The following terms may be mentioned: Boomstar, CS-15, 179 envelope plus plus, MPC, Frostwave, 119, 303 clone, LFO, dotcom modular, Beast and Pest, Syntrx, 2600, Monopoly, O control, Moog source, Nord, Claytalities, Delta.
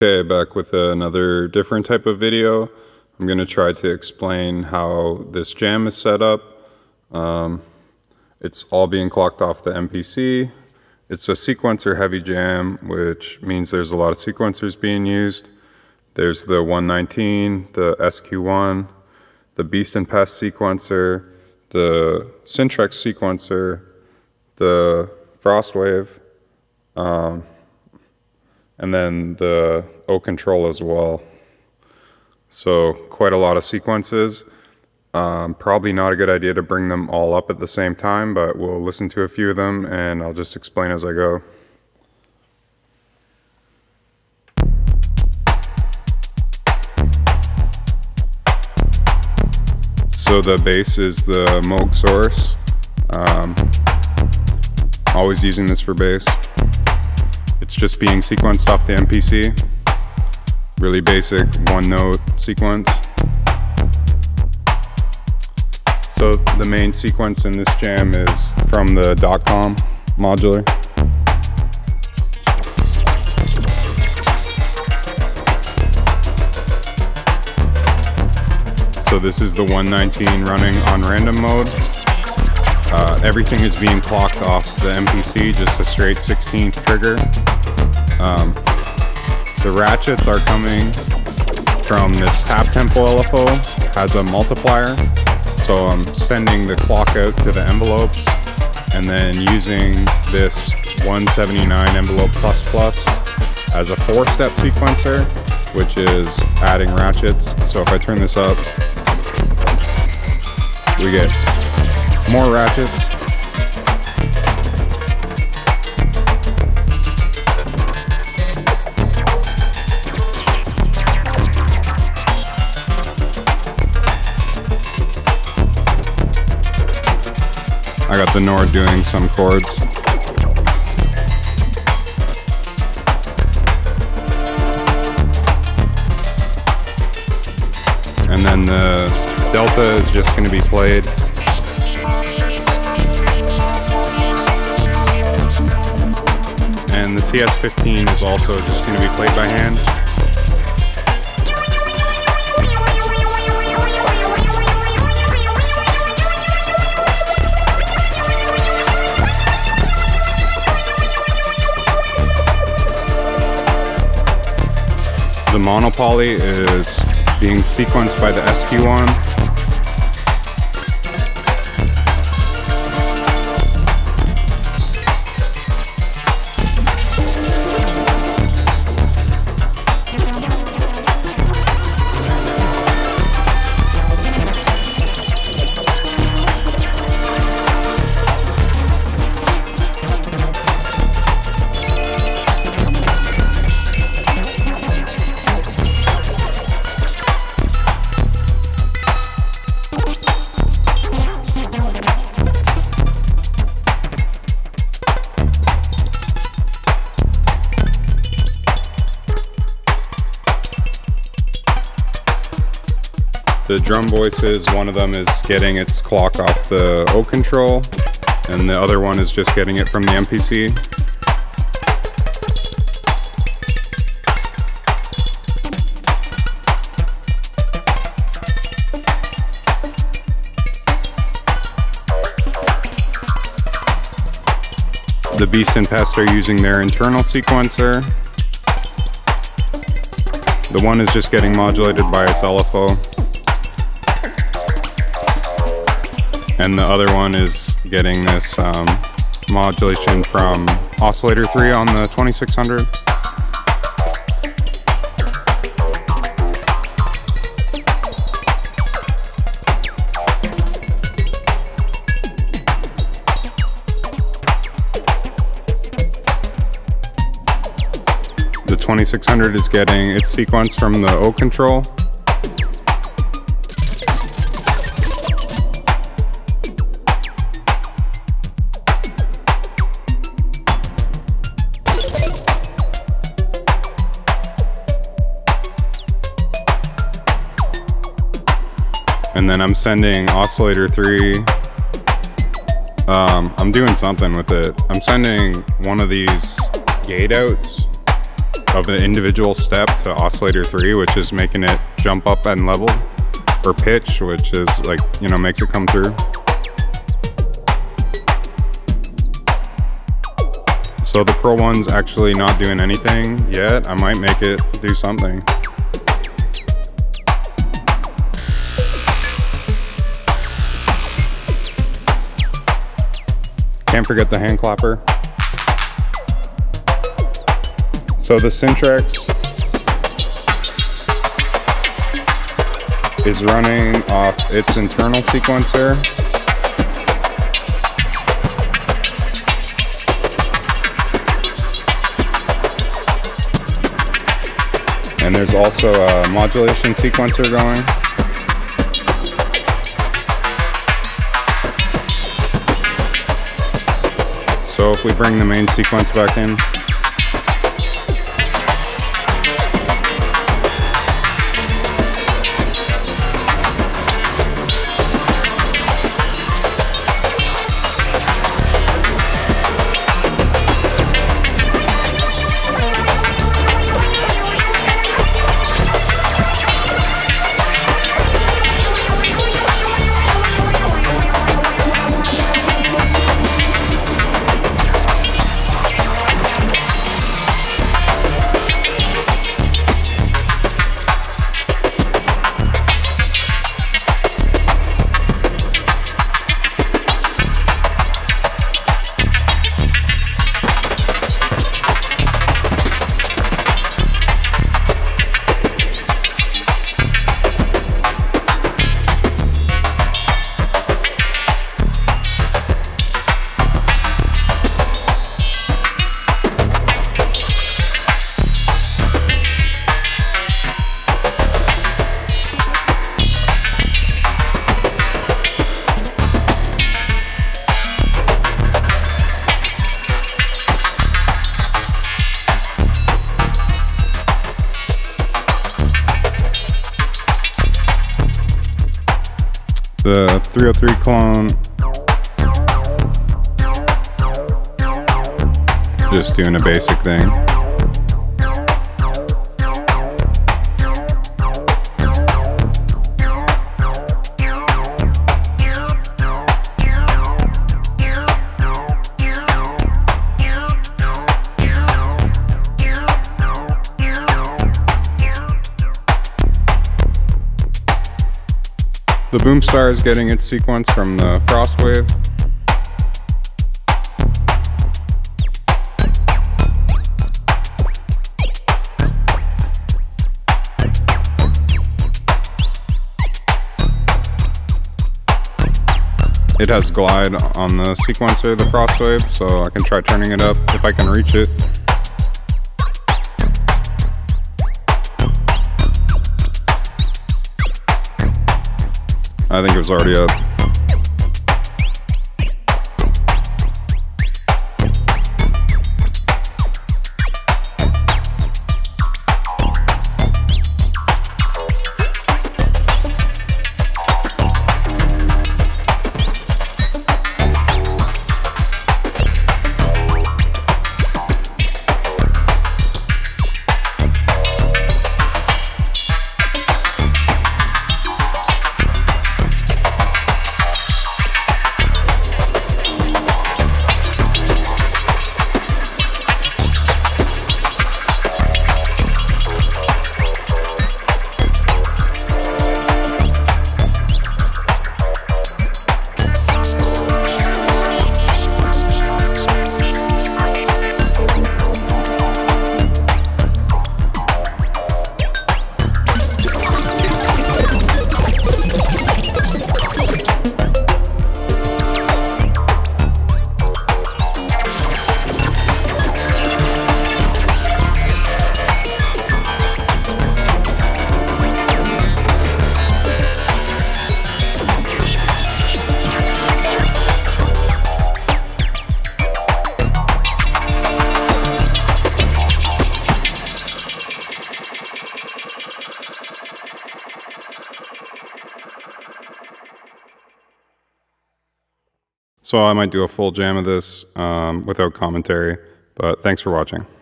Okay, back with another different type of video. I'm going to try to explain how this jam is set up. It's all being clocked off the MPC. It's a sequencer heavy jam, which means there's a lot of sequencers being used. There's the 119, the SQ1, the Beast and Pest sequencer, the Syntrx sequencer, the Frostwave, and then the O control as well. So quite a lot of sequences. Probably not a good idea to bring them all up at the same time, but we'll listen to a few of them and I'll just explain as I go. So the bass is the Moog source. Always using this for bass. It's just being sequenced off the MPC. Really basic one-note sequence. So the main sequence in this jam is from the dotcom modular. So this is the 119 running on random mode. Everything is being clocked off the MPC, just a straight 16th trigger. The ratchets are coming from this tap tempo LFO, has a multiplier, so I'm sending the clock out to the envelopes and then using this 179 envelope plus plus as a 4-step sequencer, which is adding ratchets. So if I turn this up, we get more ratchets. I got the Nord doing some chords. And then the Delta is just going to be played. And the CS-15 is also just going to be played by hand. The Monopoly is being sequenced by the SQ1. The drum voices, one of them is getting its clock off the O control, and the other one is just getting it from the MPC. The Beast and Pest are using their internal sequencer. The one is just getting modulated by its LFO. And the other one is getting this modulation from oscillator 3 on the 2600. The 2600 is getting its sequence from the O control. And then I'm sending oscillator 3. I'm doing something with it. I'm sending one of these gate outs, of an individual step to oscillator 3, which is making it jump up and level, or pitch, which is like, you know, makes it come through. So the Pro 1's actually not doing anything yet. I might make it do something. Can't forget the hand clapper. So the Syntrx is running off its internal sequencer. And there's also a modulation sequencer going. So if we bring the main sequence back in, the 303 clone just doing a basic thing. The Boomstar is getting its sequence from the Frostwave. It has glide on the sequencer, the Frostwave, so I can try turning it up if I can reach it. I think it was already up. So I might do a full jam of this without commentary, but thanks for watching.